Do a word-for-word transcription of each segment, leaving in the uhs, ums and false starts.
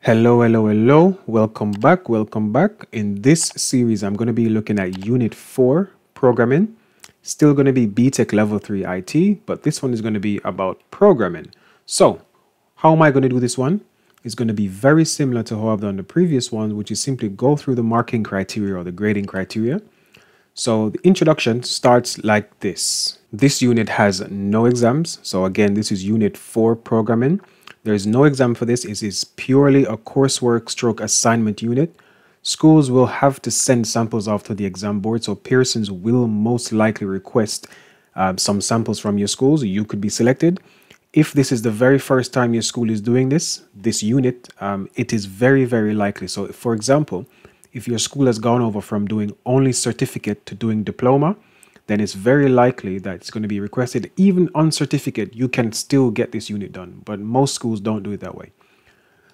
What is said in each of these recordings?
Hello, hello, hello. Welcome back. Welcome back. In this series, I'm going to be looking at Unit four, Programming. Still going to be B TEC Level three I T, but this one is going to be about programming. So, how am I going to do this one? It's going to be very similar to how I've done the previous one, which is simply go through the marking criteria or the grading criteria. So, the introduction starts like this. This unit has no exams. So, again, this is Unit four, Programming. There is no exam for this. It is purely a coursework stroke assignment unit. Schools will have to send samples off to the exam board. So Pearsons will most likely request uh, some samples from your schools. You could be selected. If this is the very first time your school is doing this, this unit, um, it is very, very likely. So for example, if your school has gone over from doing only certificate to doing diploma, then it's very likely that it's going to be requested. Even on certificate, you can still get this unit done, but most schools don't do it that way.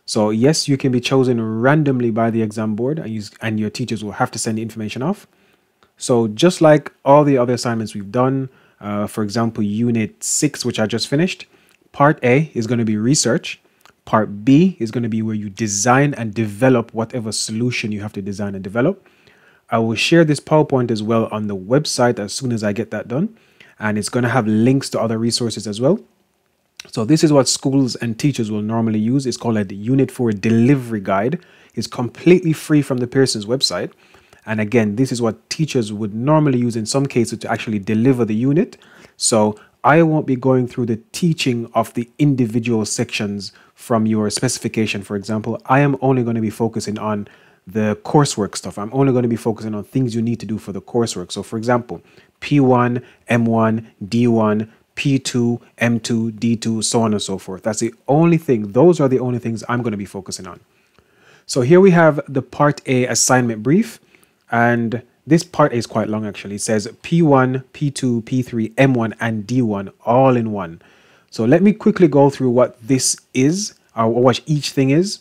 So yes, you can be chosen randomly by the exam board and, you, and your teachers will have to send the information off. So just like all the other assignments we've done, uh, for example, Unit six, which I just finished, Part A is going to be research. Part B is going to be where you design and develop whatever solution you have to design and develop. I will share this PowerPoint as well on the website as soon as I get that done. And it's going to have links to other resources as well. So this is what schools and teachers will normally use. It's called a Unit four Delivery Guide. It's completely free from the Pearson's website. And again, this is what teachers would normally use in some cases to actually deliver the unit. So I won't be going through the teaching of the individual sections from your specification, for example. I am only going to be focusing on the coursework stuff. I'm only going to be focusing on things you need to do for the coursework. So for example, P one, M one, D one, P two, M two, D two, so on and so forth. That's the only thing. Those are the only things I'm going to be focusing on. So here we have the Part A assignment brief. And this Part A is quite long actually. It says P one, P two, P three, M one, and D one all in one. So let me quickly go through what this is, or what each thing is.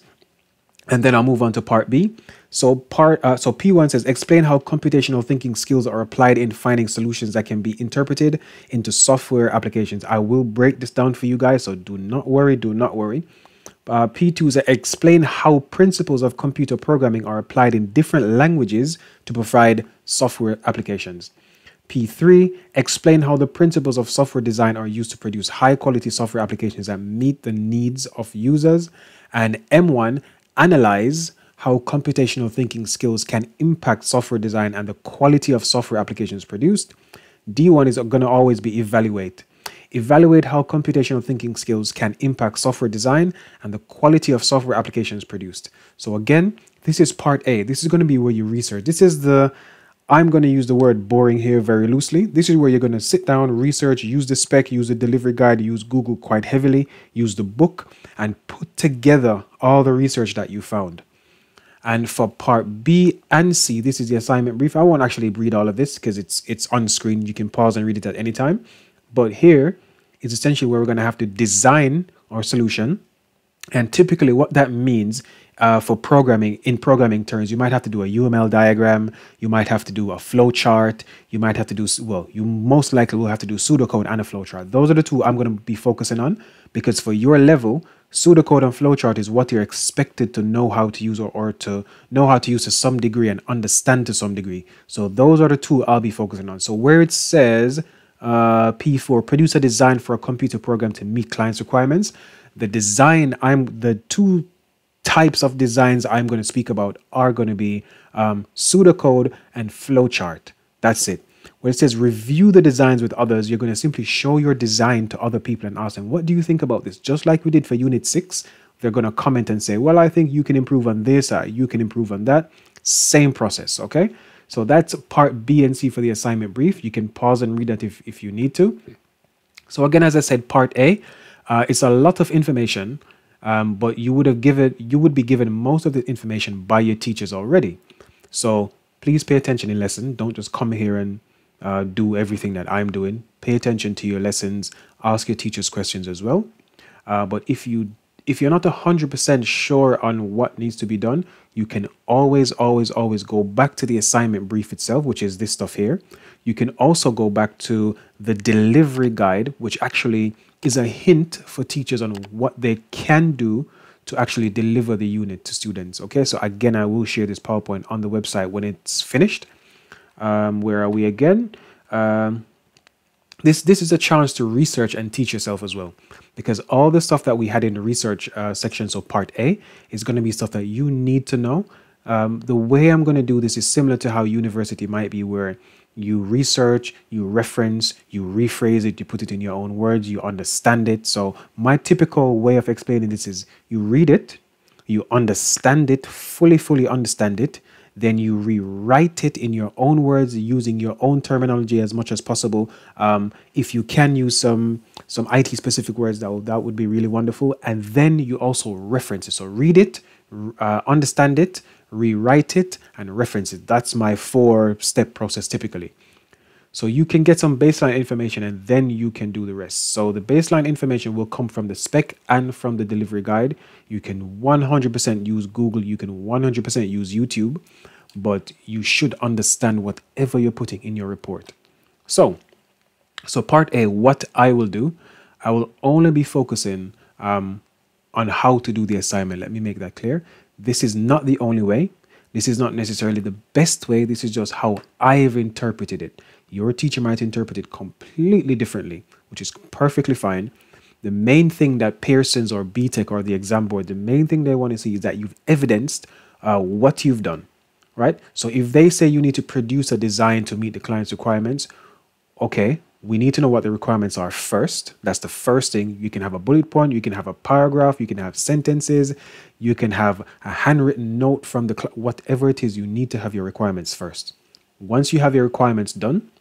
And then I'll move on to Part B. So part, uh, so P one says, explain how computational thinking skills are applied in finding solutions that can be interpreted into software applications. I will break this down for you guys, so do not worry, do not worry. Uh, P two says, explain how principles of computer programming are applied in different languages to provide software applications. P three, explain how the principles of software design are used to produce high-quality software applications that meet the needs of users. And M one, analyze how computational thinking skills can impact software design and the quality of software applications produced. D one is going to always be evaluate. Evaluate how computational thinking skills can impact software design and the quality of software applications produced. So again, this is Part A. This is going to be where you research. This is the, I'm going to use the word boring here very loosely. This is where you're going to sit down, research, use the spec, use the delivery guide, use Google quite heavily, use the book, and put together all the research that you found. And for Part B and C, this is the assignment brief. I won't actually read all of this because it's it's on screen. You can pause and read it at any time. But here is essentially where we're going to have to design our solution. And typically what that means uh, for programming, in programming terms, you might have to do a U M L diagram. You might have to do a flow chart. You might have to do, well, you most likely will have to do pseudocode and a flow chart. Those are the two I'm going to be focusing on because for your level, pseudocode and flowchart is what you're expected to know how to use or, or to know how to use to some degree and understand to some degree. So those are the two I'll be focusing on. So where it says uh, P four, produce a design for a computer program to meet clients' requirements. The design, I'm the two types of designs I'm going to speak about are going to be um, pseudocode and flowchart. That's it. Where it says review the designs with others, you're going to simply show your design to other people and ask them, what do you think about this? Just like we did for Unit six, they're going to comment and say, well, I think you can improve on this, uh, you can improve on that. Same process, okay? So that's Part B and C for the assignment brief. You can pause and read that if, if you need to. So again, as I said, Part A, uh, it's a lot of information, um, but you would have given, you would be given most of the information by your teachers already. So please pay attention in lesson. Don't just come here and Uh, do everything that I'm doing. Pay attention to your lessons. Ask your teachers questions as well. Uh, but if you if you're not one hundred percent sure on what needs to be done, you can always, always, always go back to the assignment brief itself, which is this stuff here. You can also go back to the delivery guide, which actually is a hint for teachers on what they can do to actually deliver the unit to students. Okay, so again, I will share this PowerPoint on the website when it's finished. Um, where are we again? Um, this, this is a chance to research and teach yourself as well, because all the stuff that we had in the research uh, section, so part A, is going to be stuff that you need to know. Um, the way I'm going to do this is similar to how university might be, where you research, you reference, you rephrase it, you put it in your own words, you understand it. So my typical way of explaining this is you read it, you understand it, fully, fully understand it, then you rewrite it in your own words using your own terminology as much as possible. Um, if you can use some, some I T specific words, that, that would be really wonderful. And then you also reference it. So read it, uh, understand it, rewrite it, and reference it. That's my four step process typically. So you can get some baseline information and then you can do the rest. So the baseline information will come from the spec and from the delivery guide. You can one hundred percent use Google, you can one hundred percent use YouTube, but you should understand whatever you're putting in your report. So, so part A, what I will do, I will only be focusing um, on how to do the assignment. Let me make that clear. This is not the only way. This is not necessarily the best way. This is just how I've interpreted it. Your teacher might interpret it completely differently, which is perfectly fine. The main thing that Pearson's or B TEC or the exam board, the main thing they want to see is that you've evidenced uh, what you've done, right? So if they say you need to produce a design to meet the client's requirements, okay, we need to know what the requirements are first. That's the first thing. You can have a bullet point, you can have a paragraph, you can have sentences, you can have a handwritten note from the client, whatever it is, you need to have your requirements first. Once you have your requirements done,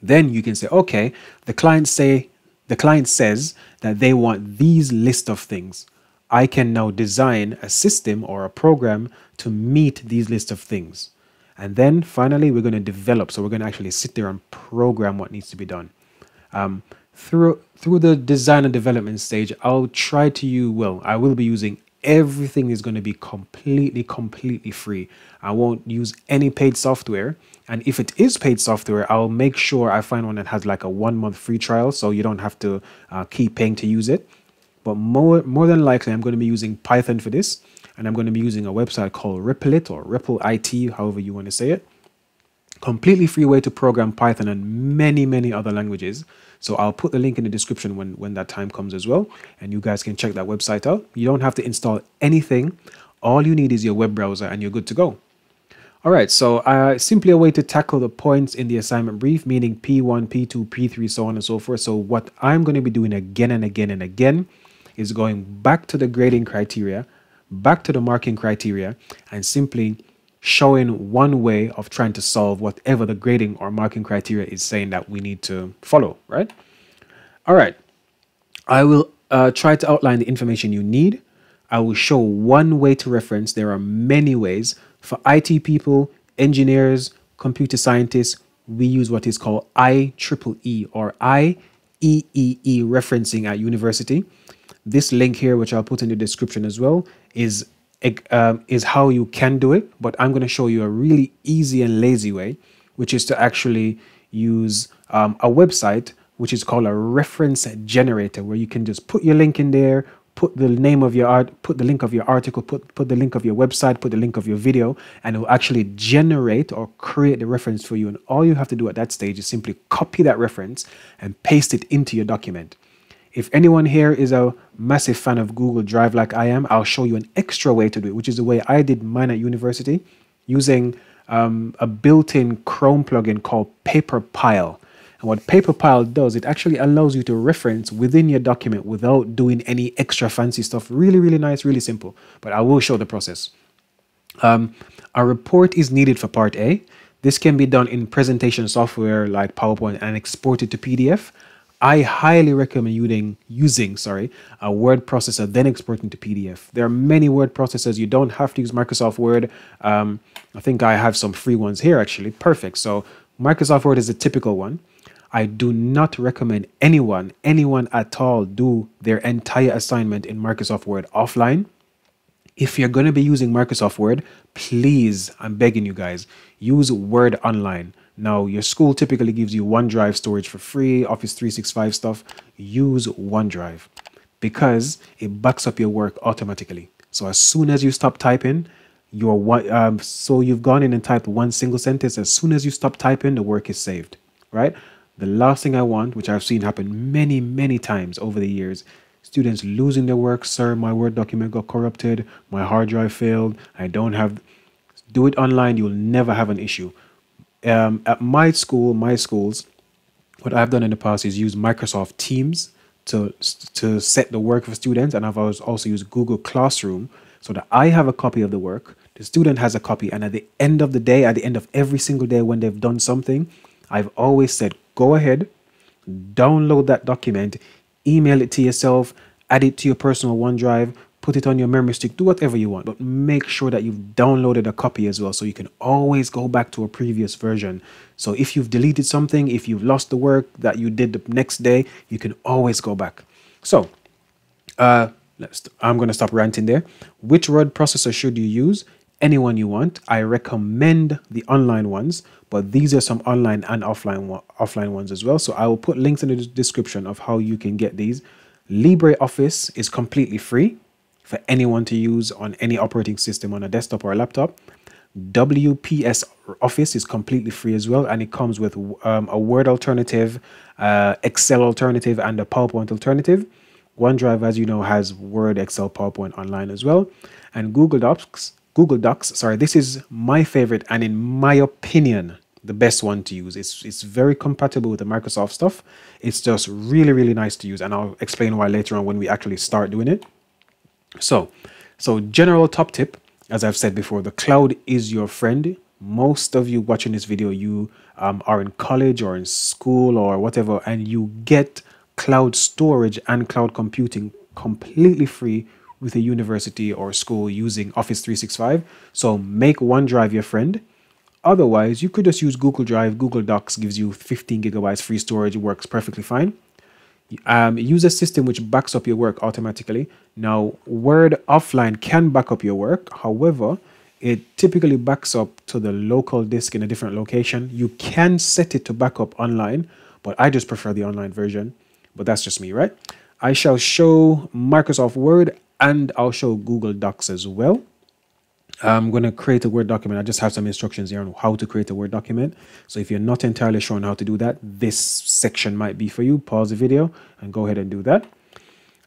then you can say, okay, the client say, the client says that they want these list of things. I can now design a system or a program to meet these list of things. And then finally, we're going to develop. So we're going to actually sit there and program what needs to be done. Um, through, through the design and development stage, I'll try to use, well, I will be using everything is going to be completely, completely free. I won't use any paid software. And if it is paid software, I'll make sure I find one that has like a one month free trial, so you don't have to uh, keep paying to use it. But more, more than likely, I'm going to be using Python for this. And I'm going to be using a website called Replit or Ripple I T, however you want to say it. Completely free way to program Python and many, many other languages. So I'll put the link in the description when, when that time comes as well. And you guys can check that website out. You don't have to install anything. All you need is your web browser and you're good to go. All right, so uh, simply a way to tackle the points in the assignment brief, meaning P one, P two, P three, so on and so forth. So what I'm going to be doing again and again and again is going back to the grading criteria, back to the marking criteria, and simply showing one way of trying to solve whatever the grading or marking criteria is saying that we need to follow, right? All right, I will uh, try to outline the information you need. I will show one way to reference. There are many ways. For I T people, engineers, computer scientists, we use what is called I triple E or I triple E referencing at university. This link here, which I'll put in the description as well, is um, is how you can do it. But I'm going to show you a really easy and lazy way, which is to actually use um, a website, which is called a reference generator, where you can just put your link in there, put the name of your art, put the link of your article, put, put the link of your website, put the link of your video, and it will actually generate or create the reference for you. And all you have to do at that stage is simply copy that reference and paste it into your document. If anyone here is a massive fan of Google Drive like I am, I'll show you an extra way to do it, which is the way I did mine at university, using um, a built-in Chrome plugin called Paperpile. And what Paperpile does, it actually allows you to reference within your document without doing any extra fancy stuff. Really, really nice, really simple. But I will show the process. Um, a report is needed for part A. This can be done in presentation software like PowerPoint and exported to P D F. I highly recommend using, using sorry, a word processor, then exporting to P D F. There are many word processors. You don't have to use Microsoft Word. Um, I think I have some free ones here, actually. Perfect. So Microsoft Word is a typical one. I do not recommend anyone, anyone at all, do their entire assignment in Microsoft Word offline. If you're going to be using Microsoft Word, please, I'm begging you guys, use Word Online. Now, your school typically gives you OneDrive storage for free, Office three sixty-five stuff. Use OneDrive because it backs up your work automatically. So as soon as you stop typing, your one, um, so you've gone in and typed one single sentence. As soon as you stop typing, the work is saved, right? The last thing I want, which I've seen happen many, many times over the years, students losing their work. Sir, my Word document got corrupted. My hard drive failed. I don't have... Do it online. You'll never have an issue. Um, at my school, my schools, what I've done in the past is use Microsoft Teams to, to set the work for students. And I've also used Google Classroom so that I have a copy of the work. The student has a copy. And at the end of the day, at the end of every single day when they've done something, I've always said, go ahead, download that document, email it to yourself, add it to your personal OneDrive, put it on your memory stick, do whatever you want, but make sure that you've downloaded a copy as well so you can always go back to a previous version. So if you've deleted something, if you've lost the work that you did the next day, you can always go back. So uh, let's, I'm going to stop ranting there. Which word processor should you use? Anyone you want. I recommend the online ones, but these are some online and offline offline ones as well. So I will put links in the description of how you can get these. LibreOffice is completely free for anyone to use on any operating system on a desktop or a laptop. W P S Office is completely free as well, and it comes with um, a Word alternative, uh, Excel alternative, and a PowerPoint alternative. OneDrive, as you know, has Word, Excel, PowerPoint online as well, and Google Docs. Google Docs, sorry, this is my favorite and in my opinion, the best one to use. It's, it's very compatible with the Microsoft stuff. It's just really, really nice to use. And I'll explain why later on when we actually start doing it. So, so general top tip, as I've said before, the cloud is your friend. Most of you watching this video, you um, are in college or in school or whatever, and you get cloud storage and cloud computing completely free with a university or school using Office three sixty-five. So make OneDrive your friend. Otherwise, you could just use Google Drive. Google Docs gives you fifteen gigabytes free storage, works perfectly fine. Um, use a system which backs up your work automatically. Now, Word offline can back up your work. However, it typically backs up to the local disk in a different location. You can set it to back up online, but I just prefer the online version. But that's just me, right? I shall show Microsoft Word and I'll show Google Docs as well. I'm going to create a Word document. I just have some instructions here on how to create a Word document. So if you're not entirely sure on how to do that, this section might be for you. Pause the video and go ahead and do that.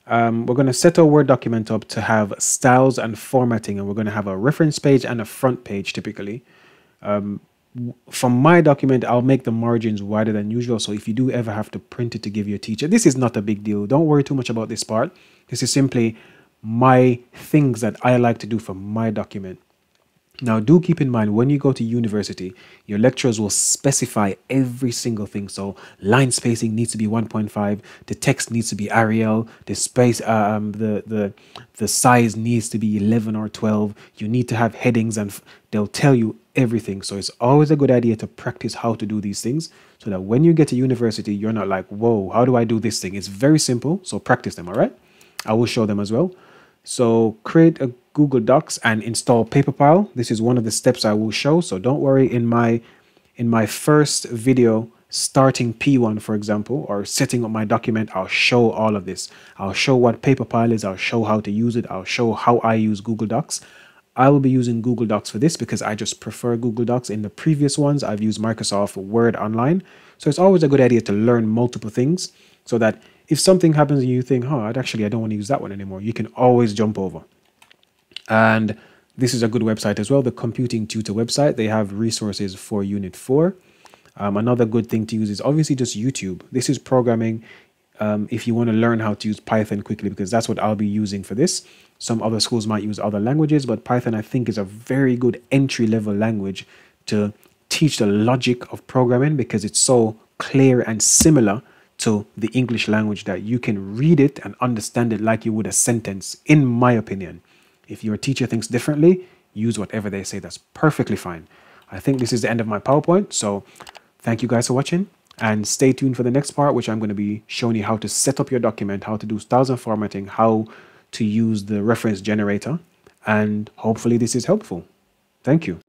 Um, we're going to set our Word document up to have styles and formatting, and we're going to have a reference page and a front page typically. Um, from my document, I'll make the margins wider than usual. So if you do ever have to print it to give your teacher, this is not a big deal. Don't worry too much about this part. This is simply my things that I like to do for my document. Now, do keep in mind, when you go to university, your lecturers will specify every single thing. So line spacing needs to be one point five, the text needs to be Arial, the space, um, the, the, the size needs to be eleven or twelve, you need to have headings, and they'll tell you everything. So it's always a good idea to practice how to do these things so that when you get to university, you're not like, whoa, how do I do this thing? It's very simple, so practice them, all right? I will show them as well. So create a Google Docs and install Paperpile. This is one of the steps I will show. So don't worry, in my in my first video, starting P one, for example, or setting up my document, I'll show all of this. I'll show what Paperpile is. I'll show how to use it. I'll show how I use Google Docs. I will be using Google Docs for this because I just prefer Google Docs. In the previous ones, I've used Microsoft Word Online. So it's always a good idea to learn multiple things so that if something happens and you think, huh, actually, I don't want to use that one anymore, you can always jump over. And this is a good website as well, the Computing Tutor website. They have resources for Unit four. Um, another good thing to use is obviously just YouTube. This is programming um, if you want to learn how to use Python quickly, because that's what I'll be using for this. Some other schools might use other languages, but Python, I think, is a very good entry-level language to teach the logic of programming because it's so clear and similar to the English language that you can read it and understand it like you would a sentence, in my opinion. If your teacher thinks differently, use whatever they say. That's perfectly fine. I think this is the end of my PowerPoint. So thank you guys for watching, And stay tuned for the next part, which I'm going to be showing you how to set up your document, how to do styles and formatting, how to use the reference generator, and hopefully this is helpful. Thank you.